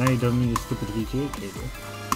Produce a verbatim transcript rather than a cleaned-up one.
now you don't need a stupid V G A cable.